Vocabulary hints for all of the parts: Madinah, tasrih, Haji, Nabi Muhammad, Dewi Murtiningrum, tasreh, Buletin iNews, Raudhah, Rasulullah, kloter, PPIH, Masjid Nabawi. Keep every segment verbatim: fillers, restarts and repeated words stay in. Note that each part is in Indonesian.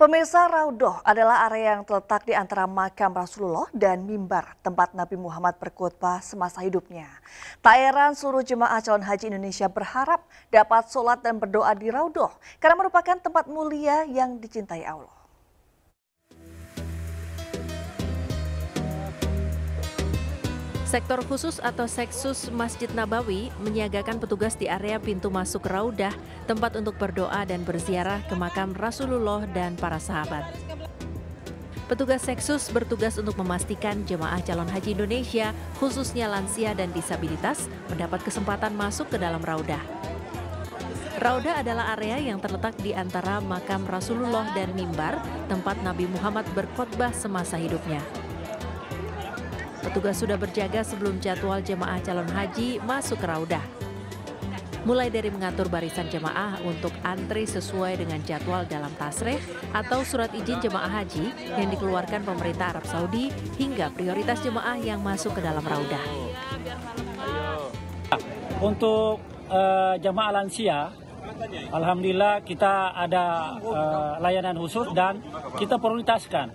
Pemirsa, Raudhah adalah area yang terletak di antara makam Rasulullah dan mimbar tempat Nabi Muhammad berkhutbah semasa hidupnya. Tak heran seluruh jemaah calon haji Indonesia berharap dapat sholat dan berdoa di Raudhah karena merupakan tempat mulia yang dicintai Allah. Sektor khusus atau seksus Masjid Nabawi menyiagakan petugas di area pintu masuk Raudhah, tempat untuk berdoa dan berziarah ke makam Rasulullah dan para sahabat. Petugas seksus bertugas untuk memastikan jemaah calon haji Indonesia, khususnya lansia dan disabilitas, mendapat kesempatan masuk ke dalam Raudhah. Raudhah adalah area yang terletak di antara makam Rasulullah dan mimbar, tempat Nabi Muhammad berkhutbah semasa hidupnya. Petugas sudah berjaga sebelum jadwal jemaah calon haji masuk ke Raudhah. Mulai dari mengatur barisan jemaah untuk antri sesuai dengan jadwal dalam tasrih atau surat izin jemaah haji yang dikeluarkan pemerintah Arab Saudi hingga prioritas jemaah yang masuk ke dalam Raudhah. Untuk uh, jemaah lansia, alhamdulillah kita ada uh, layanan khusus dan kita prioritaskan.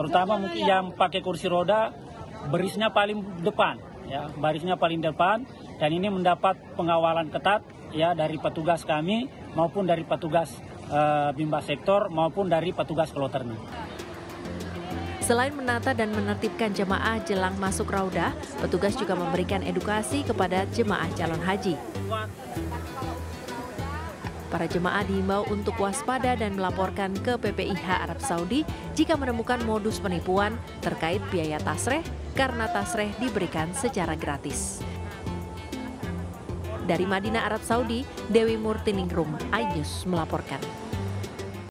Terutama mungkin yang pakai kursi roda, barisnya paling depan, ya, barisnya paling depan, dan ini mendapat pengawalan ketat, ya, dari petugas kami maupun dari petugas uh, bimba sektor maupun dari petugas kloternya. Selain menata dan menertibkan jemaah jelang masuk Raudhah, petugas juga memberikan edukasi kepada jemaah calon haji. Para jemaah diimbau untuk waspada dan melaporkan ke P P I H Arab Saudi jika menemukan modus penipuan terkait biaya tasreh karena tasreh diberikan secara gratis. Dari Madinah, Arab Saudi, Dewi Murtiningrum, iNews melaporkan.